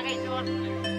I